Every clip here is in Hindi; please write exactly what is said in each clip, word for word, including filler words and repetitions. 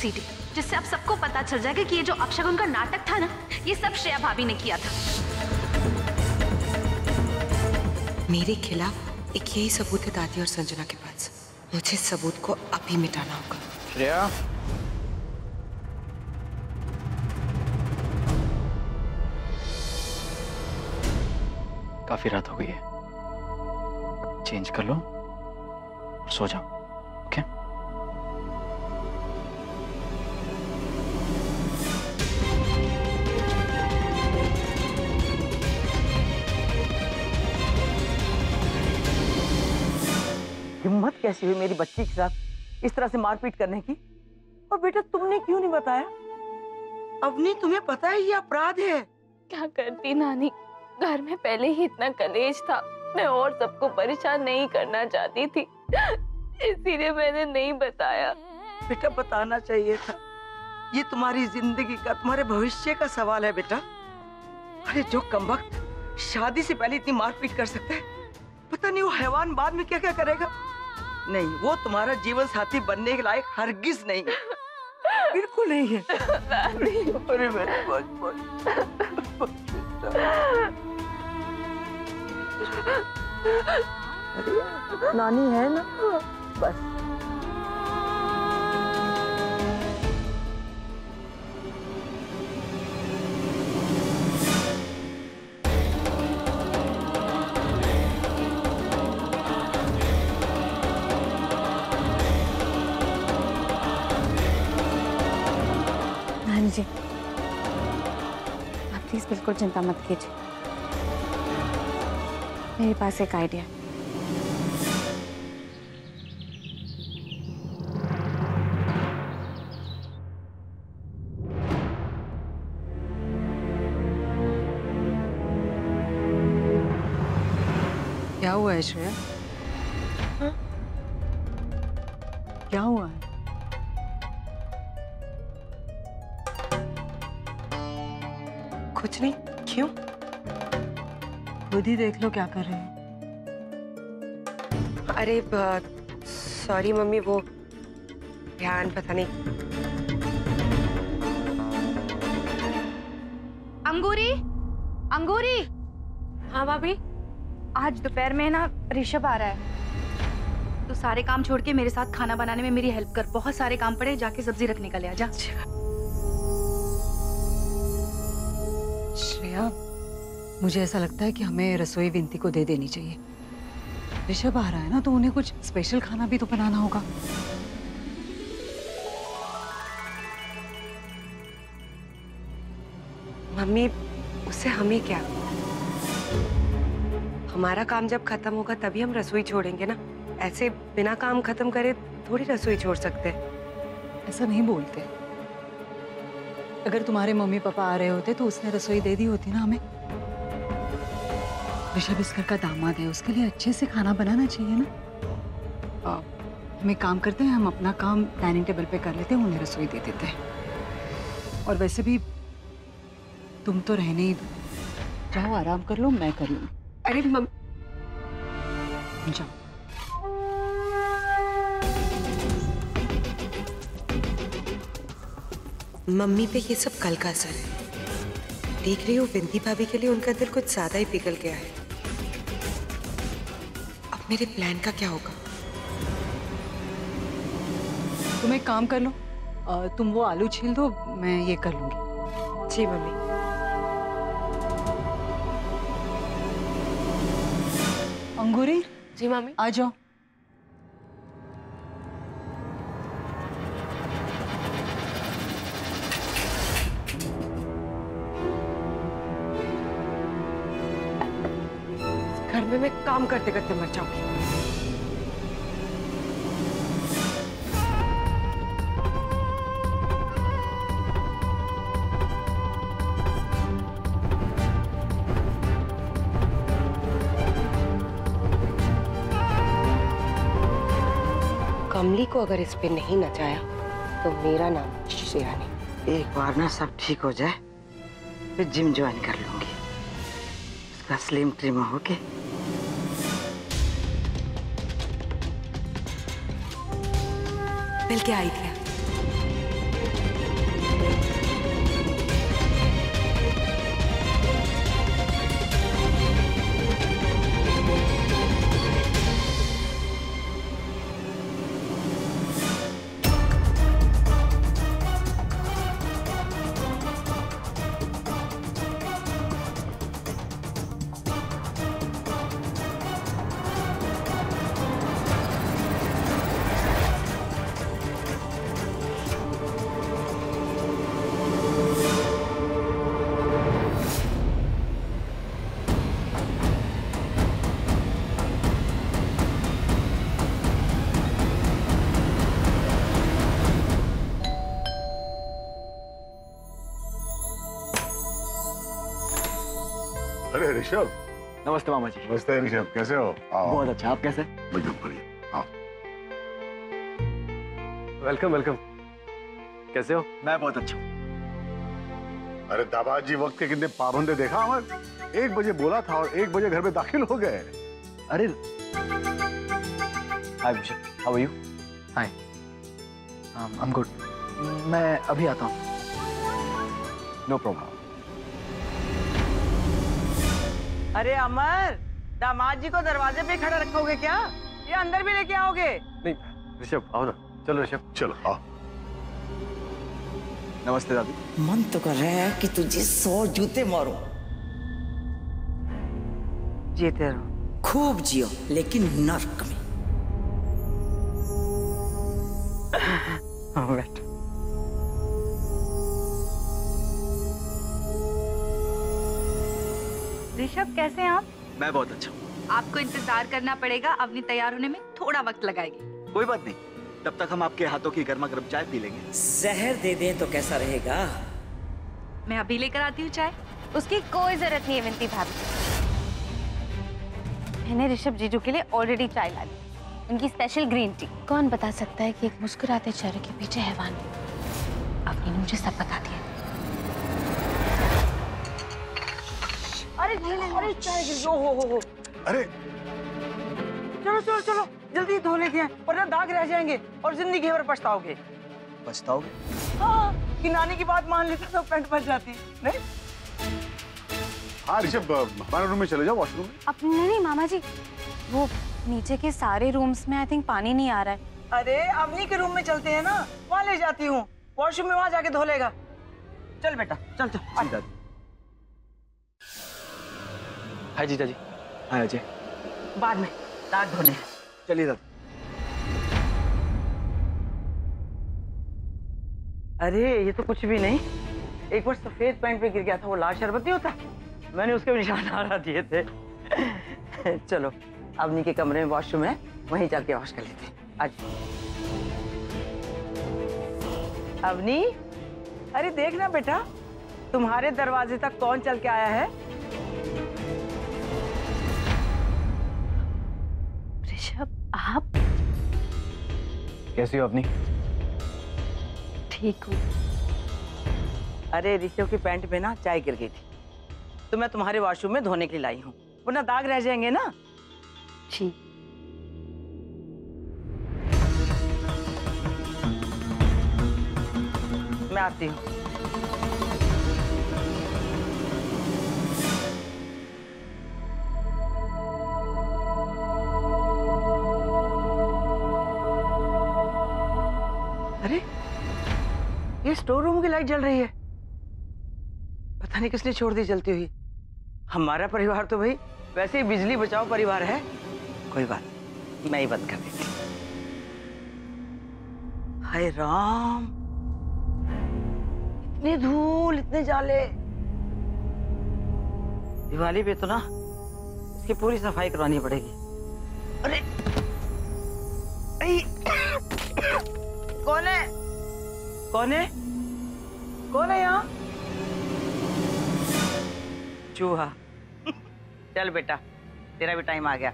सीडी जिससे आप सबको पता चल जाएगा कि ये जो अपशगुन का नाटक था ना, ये सब श्रेया भाभी ने किया था। मेरे खिलाफ एक यही सबूत है दादी और संजना के पास। मुझे सबूत को अभी मिटाना होगा। श्रेया, काफी रात हो गई है, चेंज कर लो और सो जाओ। ओके? हिम्मत कैसी हुई मेरी बच्ची के साथ इस तरह से मारपीट करने की? और बेटा तुमने क्यों नहीं बताया? अवनी, तुम्हें पता है ये अपराध है। क्या करती नानी, घर में पहले ही इतना कलेश था, मैं और सबको परेशान नहीं करना चाहती थी, इसीलिए मैंने नहीं बताया। बेटा बताना चाहिए था, ये तुम्हारी जिंदगी का, तुम्हारे भविष्य का सवाल है बेटा। अरे जो कमबख्त शादी से पहले इतनी मारपीट कर सकता है, पता नहीं वो हैवान बाद में क्या क्या करेगा। नहीं, वो तुम्हारा जीवन साथी बनने के लायक हरगिज नहीं है, बिल्कुल नहीं है। अरे बहुत बहुत नानी है ना, बस। नानी जी, आप प्लीज बिल्कुल चिंता मत कीजिए, मेरे पास एक आइडिया। क्या हुआ है श्रेया? हाँ? क्या हुआ है? कुछ नहीं। क्यों? खुद ही देख लो क्या कर रहे हो। अरे सॉरी मम्मी, वो ध्यान पता नहीं। अंगूरी, अंगूरी। हाँ भाभी, आज दोपहर में ना ऋषभ आ रहा है, तो सारे काम छोड़ के मेरे साथ खाना बनाने में मेरी हेल्प कर। बहुत सारे काम पड़े, जाके सब्जी रखने का ले आ जा। श्रेया, मुझे ऐसा लगता है कि हमें रसोई विनती को दे देनी चाहिए। ऋषभ आ रहा है ना, तो उन्हें कुछ स्पेशल खाना भी तो बनाना होगा। मम्मी, उससे हमें क्या? हमारा काम जब खत्म होगा तभी हम रसोई छोड़ेंगे ना, ऐसे बिना काम खत्म करे थोड़ी रसोई छोड़ सकते हैं। ऐसा नहीं बोलते। अगर तुम्हारे मम्मी पापा आ रहे होते तो उसने रसोई दे दी होती ना हमें। ऋषभ इस घर का दामाद है, उसके लिए अच्छे से खाना बनाना चाहिए ना। हमें काम करते हैं, हम अपना काम डाइनिंग टेबल पे कर लेते हैं, उन्हें रसोई दे देते हैं। और वैसे भी तुम तो रहने ही दो, जाओ आराम कर लो, मैं कर लूँगी। अरे मम्मी, जाओ। मम्मी पे ये सब कल का असर है, देख रही हो। विंती भाभी के लिए उनका दिल कुछ ज्यादा ही पिघल गया है। अब मेरे प्लान का क्या होगा? तुम एक काम कर लो, तुम वो आलू छील दो, मैं ये कर लूंगी। जी मम्मी। अंगूरी। जी मम्मी। आ जाओ। मैं काम करते करते मर जाऊंगी। कमली को अगर इस पे नहीं नचाया तो मेरा नाम श्रेया नहीं। एक बार ना सब ठीक हो जाए, मैं जिम ज्वाइन कर लूंगी, उसका स्लिम ट्रिम होके। मिल के आई थी। अरे ऋषभ, नमस्ते मामा जी। नमस्ते ऋषभ, कैसे हो? बहुत अच्छा, आप कैसे? एकदम बढ़िया। आओ। Welcome welcome. कैसे हो? मैं बहुत अच्छा हूँ। अरे दादाजी वक्त के कितने पाबंदे, देखा हमें एक बजे बोला था और एक बजे घर में दाखिल हो गए। अरे hi Bhushan, how are you? Hi, I am good. मैं अभी आता हूँ। No problem. अरे अमर, दामाद जी को दरवाजे पे खड़ा रखोगे क्या? ये अंदर भी लेके आओगे? नहीं ऋषभ, आओ ना। चलो ऋषभ, चलो आओ। नमस्ते दादी। मन तो कर रहा है कि तुझे सौ जूते मारो। जीते रहो, खूब जियो, लेकिन नर्क में। हाँ बैठ। ऋषभ, कैसे हैं आप? मैं बहुत अच्छा हूँ। आपको इंतजार करना पड़ेगा, अवनी तैयार होने में थोड़ा वक्त लगाएगी। कोई बात नहीं, तब तक हम आपके हाथों की गर्मा गर्म चाय पी लेंगे। जहर दे दें तो कैसा रहेगा? मैं अभी लेकर आती हूँ चाय। उसकी कोई जरूरत नहीं है विनती भाभी, मैंने ऋषभ जीजू के लिए ऑलरेडी चाय ला दी, उनकी स्पेशल ग्रीन टी। कौन बता सकता है कि एक मुस्कुराते चेहरे के पीछे हैवान। अवनी ने मुझे सब बता दिया। अरे अरे चाय गिर गई। हो हो हो। अरे चलो चलो चलो, जल्दी धो लेते हैं वरना दाग रह जाएंगे और जिंदगी भर पछताओगे। पछताओगे? हाँ, कि नानी की बात मान लेता तो पेंट फट जाती नहीं। हाँ ऋषभ, हमारे रूम में चले जाओ, वॉशरूम में। अपने नहीं मामा जी, वो नीचे के सारे रूम्स में आई थिंक पानी नहीं आ रहा है। अरे अवनी के रूम में चलते है ना, वहाँ ले जाती हूँ। वॉशरूम में वहाँ जाके धो लेगा। चल बेटा, चल चल। हाय जीजा जी। हाय अजय, बाद में दांत धोने हैं। चलिए दादा। अरे ये तो कुछ भी नहीं, एक बार सफेद पैंट पे गिर गया था वो लाल शरबत नहीं होता, मैंने उसके भी निशान आरा दिए थे। चलो अवनी के कमरे में वॉशरूम है, वहीं जाके वॉश कर लेते हैं। आज अवनी, अरे देखना बेटा, तुम्हारे दरवाजे तक कौन चल के आया है। आप कैसी हो अपनी? ठीक हूँ। अरे ऋषभ की पैंट में ना चाय गिर गई थी, तो मैं तुम्हारे वॉशरूम में धोने के लिए लाई हूँ, वरना दाग रह जाएंगे ना। ठीक। मैं आती हूँ। स्टोर रूम की लाइट जल रही है, पता नहीं किसने छोड़ दी जलती हुई। हमारा परिवार तो भाई वैसे ही बिजली बचाओ परिवार है। कोई बात, मैं ही बंद कर देती। हाय राम, इतनी धूल, इतने जाले। दिवाली पे तो ना इसकी पूरी सफाई करवानी पड़ेगी। अरे कौन है कौन है कौन है यहाँ? चूहा। चल बेटा, तेरा भी टाइम आ गया।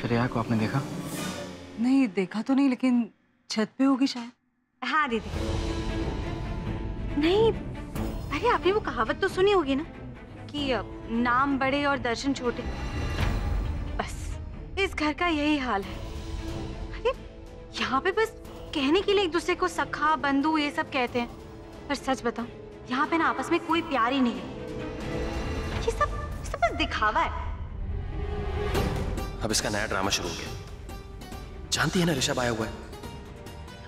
श्रेया को आपने देखा? नहीं देखा तो नहीं, लेकिन छत पे होगी शायद। हाँ दीदी। नहीं, अरे आपने वो कहावत तो सुनी होगी ना कि नाम बड़े और दर्शन छोटे, बस इस घर का यही हाल है। अरे यहाँ पे बस कहने के लिए एक दूसरे को सखा बंधु ये सब कहते हैं, पर सच बताऊं यहाँ पे ना आपस में कोई प्यार ही नहीं है। ये सब सब बस दिखावा है। अब इसका नया ड्रामा शुरू हो गया। जानती है ना ऋषभ आया हुआ है,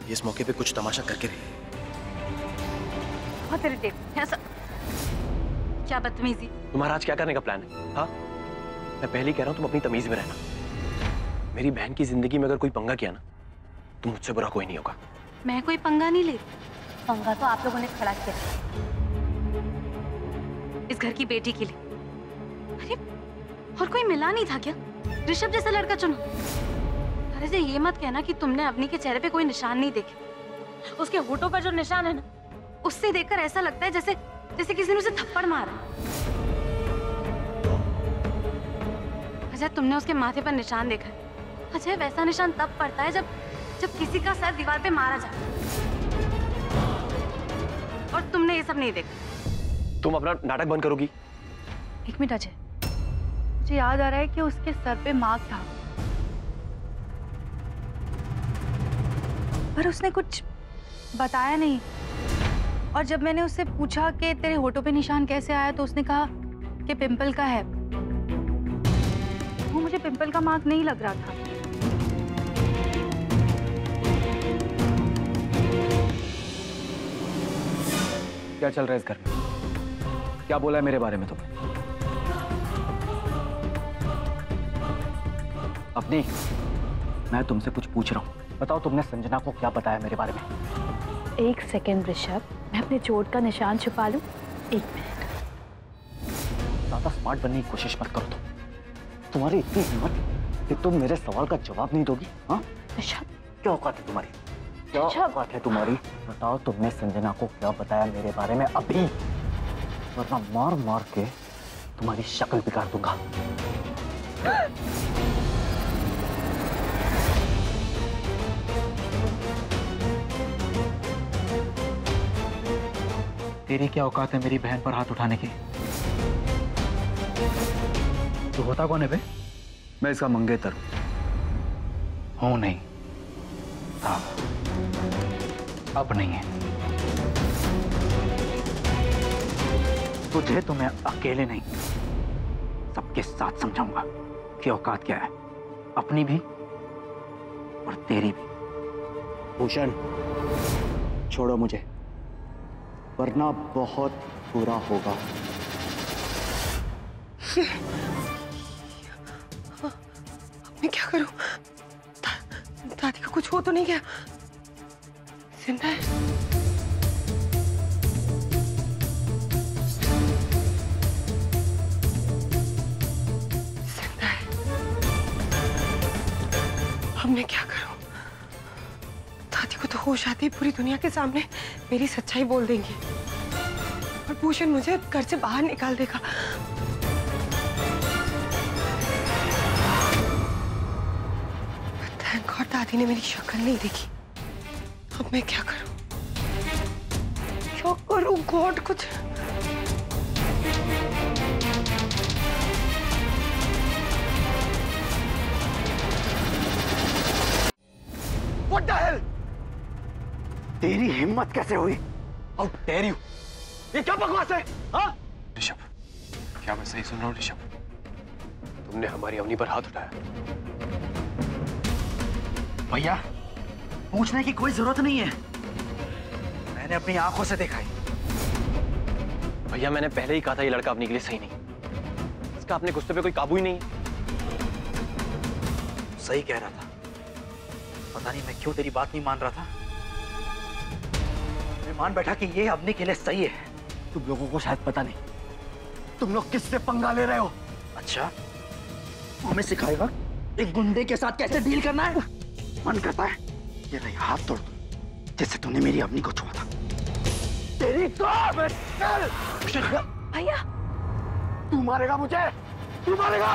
ये इस मौके पे कुछ तमाशा करके रही। बहुत इरिटेट है सब। क्या बदतमीजी। तुम्हारा आज क्या करने का प्लान है? हाँ, मैं पहले ही कह रहा हूँ, तुम अपनी तमीज में रहना। मेरी बहन की जिंदगी में अगर कोई पंगा किया ना तो मुझसे बुरा कोई नहीं होगा। मैं कोई पंगा नहीं लेती, पंगा तो आप लोगों ने खड़ा किया इस घर की बेटी के लिए। अरे और कोई मिला नहीं था क्या? ऋषभ जैसा लड़का चुनो। अरे जी ये मत कहना कि तुमने अवनी के चेहरे पे कोई निशान नहीं देखे। उसके होठों पर जो निशान है ना उससे देखकर ऐसा लगता है जैसे जैसे किसी ने उसे थप्पड़ मारा। अजय तुमने उसके माथे पर निशान देखा है। अजय वैसा निशान तब पड़ता है जब जब किसी का सर दीवार पे मारा जाए, और तुमने ये सब नहीं देखा। तुम अपना नाटक बंद करोगी? एक मिनट अजय, मुझे याद आ रहा है कि उसके सर पे मार था पर उसने कुछ बताया नहीं, और जब मैंने उससे पूछा कि तेरे होठों पे निशान कैसे आया तो उसने कहा कि पिंपल का है। वो मुझे पिंपल का मार्क नहीं लग रहा था। क्या चल रहा है इस घर में? क्या बोला है मेरे बारे में तुमने? अपनी मैं तुमसे कुछ पूछ रहा हूँ, बताओ तुमने संजना को क्या बताया मेरे बारे में? एक सेकेंड ऋषभ, मैं अपने चोट का निशान छुपा लूं। एक मिनट। ज़्यादा स्मार्ट बनने की कोशिश मत करो तुम। तो। तुम्हारी इतनी हिम्मत कि तुम मेरे सवाल का जवाब नहीं दोगी? हाँ ऋषभ, क्या औकात है तुम्हारी? क्या औकात है तुम्हारी? बताओ तुमने संजना को क्या बताया मेरे बारे में अभी, वरना मार मार के तुम्हारी शक्ल बिगाड़ दूंगा। तेरी क्या औकात है मेरी बहन पर हाथ उठाने की? तो होता कौन है बे? मैं इसका मंगेतर हूं। हूं नहीं था, अब नहीं है। तुझे तो मैं अकेले नहीं सबके साथ समझाऊंगा कि औकात क्या है, अपनी भी और तेरी भी। भूषण छोड़ो मुझे, वरना बहुत बुरा होगा। मैं क्या करूं? दा, दादी को कुछ हो तो नहीं गया? जिंदा है? जिंदा है। अब मैं क्या करूं? दादी को तो होश आती है पूरी दुनिया के सामने मेरी सच्चाई बोल देंगी, और भूषण मुझे घर से बाहर निकाल देगा। थैंक गॉड दादी ने मेरी शक्ल नहीं देखी। अब मैं क्या करूं? क्या करूं गॉड? कुछ What the hell? तेरी हिम्मत कैसे हुई? How dare you? ये क्या बकवास है? हाँ? ऋषभ, क्या मैं सही सुन रहा हूँ ऋषभ? तुमने हमारी अवनी पर हाथ उठाया। भैया, पूछने की कोई जरूरत नहीं है, मैंने अपनी आंखों से देखा है। भैया मैंने पहले ही कहा था ये लड़का अवनी के लिए सही नहीं। इसका अपने गुस्से पे कोई काबू ही नहीं है। सही कह रहा था, पता नहीं मैं क्यों तेरी बात नहीं मान रहा था। मान बैठा कि ये अवनी के लिए सही है। तुम लोगों को शायद पता नहीं तुम लोग किससे पंगा ले रहे हो। अच्छा, हमें सिखाएगा एक गुंडे के साथ कैसे डील करना है? मन करता है ये नहीं हाथ तोड़ दूं जैसे तूने मेरी अवनी को छुआ था। तेरी भैया तू मारेगा मुझे, तू मारेगा।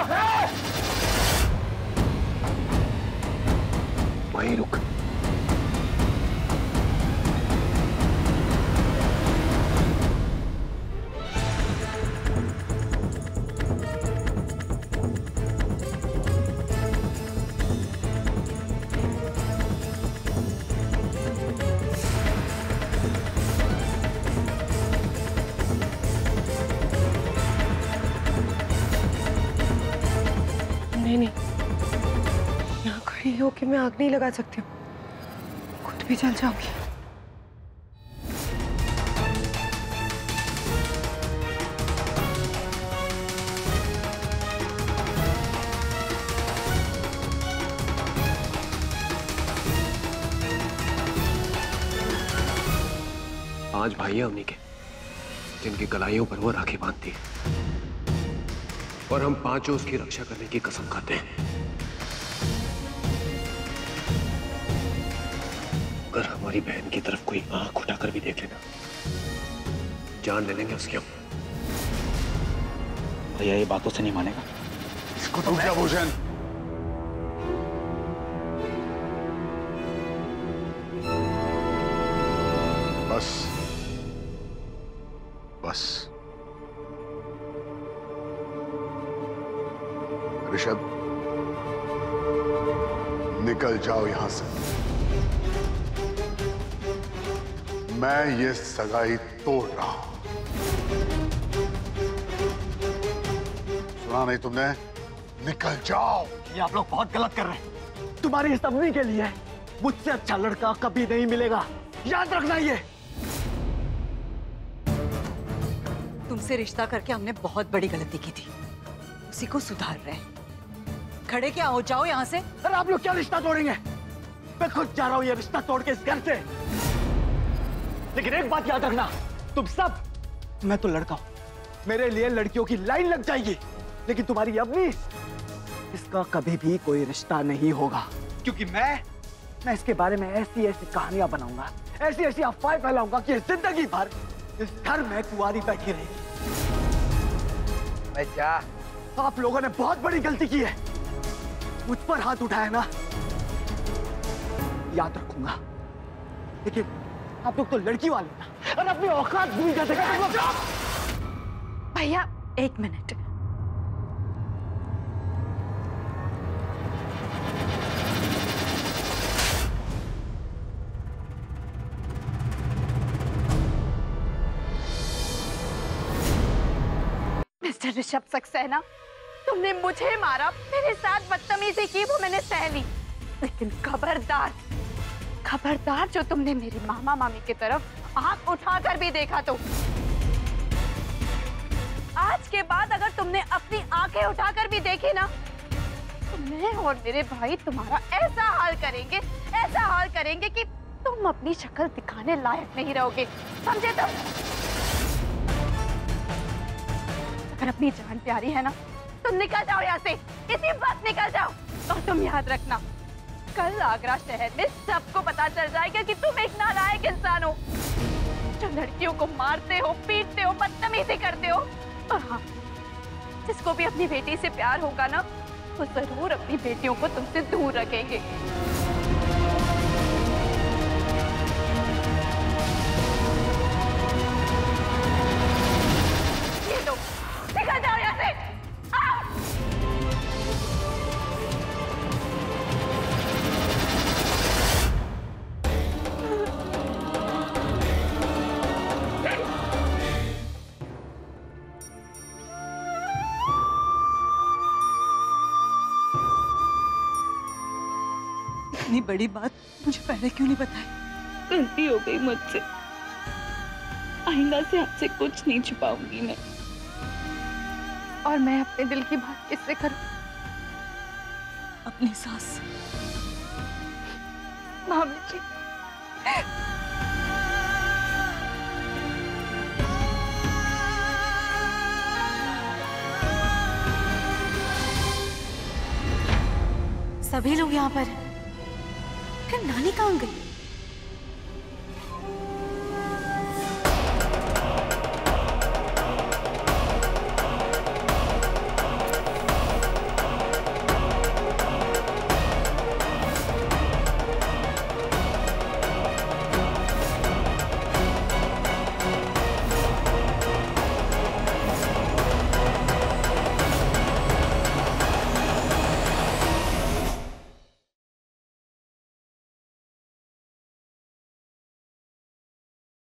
वही रुक, कि मैं आग नहीं लगा सकती हूँ, खुद भी जल जाऊंगी। पांच भाई हैं अवनी के, जिनकी कलाइयों पर वो राखी बांधती है, और हम पांचों उसकी रक्षा करने की कसम खाते हैं। अगर हमारी बहन की तरफ कोई आंख उठाकर भी देख लेना, जान ले लेंगे उसकी हम। भैया ये बातों से नहीं मानेगा। इसको तो क्या भूषण? बस, बस। ऋषभ, निकल जाओ यहां से। मैं ये सगाई तोड़ रहा हूं। सुना नहीं तुमने? निकल जाओ। ये आप लोग बहुत गलत कर रहे हैं। तुम्हारी इस अवनी के लिए मुझसे अच्छा लड़का कभी नहीं मिलेगा, याद रखना। ये तुमसे रिश्ता करके हमने बहुत बड़ी गलती की थी, उसी को सुधार रहे हैं। खड़े क्या हो जाओ यहाँ से। अरे आप लोग क्या रिश्ता तोड़ेंगे? मैं खुद जा रहा हूँ ये रिश्ता तोड़ के इस घर से। लेकिन एक बात याद रखना तुम सब, मैं तो लड़का हूं, मेरे लिए लड़कियों की लाइन लग जाएगी, लेकिन तुम्हारी अवनी, इसका कभी भी कोई रिश्ता नहीं होगा। क्योंकि मैं मैं इसके बारे में ऐसी ऐसी कहानियां बनाऊंगा, ऐसी ऐसी अफवाहें फैलाऊंगा कि जिंदगी भर इस घर में कुंवारी बैठी रहेगी। मैं जा। आप लोगों ने बहुत बड़ी गलती की है, मुझ पर हाथ उठाया ना, याद रखूंगा। लेकिन आप लोग तो लड़की वाले ना, और अपनी औकात भूल जाते हैं। भैया एक मिनट, ऋषभ सक्सेना, तुमने मुझे मारा, मेरे साथ बदतमीजी की, वो मैंने सह ली। लेकिन खबरदार, खबरदार जो तुमने मेरे मामा मामी की तरफ आंख उठाकर भी देखा तो आज के बाद अगर तुमने अपनी आंखें उठाकर भी देखी ना, तो मैं और मेरे भाई तुम्हारा ऐसा हाल करेंगे, ऐसा हाल करेंगे कि तुम अपनी शक्ल दिखाने लायक नहीं रहोगे, समझे? तुम अगर अपनी जान प्यारी है ना, तुम निकल जाओ यहाँ से, किसी बात निकल जाओ। और तुम याद रखना, कल आगरा शहर में सबको पता चल जाएगा कि तुम एक नालायक इंसान हो, जो लड़कियों को मारते हो, पीटते हो, बदतमीजी करते हो। और हाँ, जिसको भी अपनी बेटी से प्यार होगा ना, वो जरूर अपनी बेटियों को तुमसे दूर रखेंगे। इतनी बड़ी बात मुझे पहले क्यों नहीं बताई? गलती हो गई मुझसे, आइंदा से आपसे कुछ नहीं छुपाऊंगी मैं। और मैं अपने दिल की बात किससे करूं? अपनी सास, मामी जी। सभी लोग यहाँ पर, फिर नानी कहाँ गई?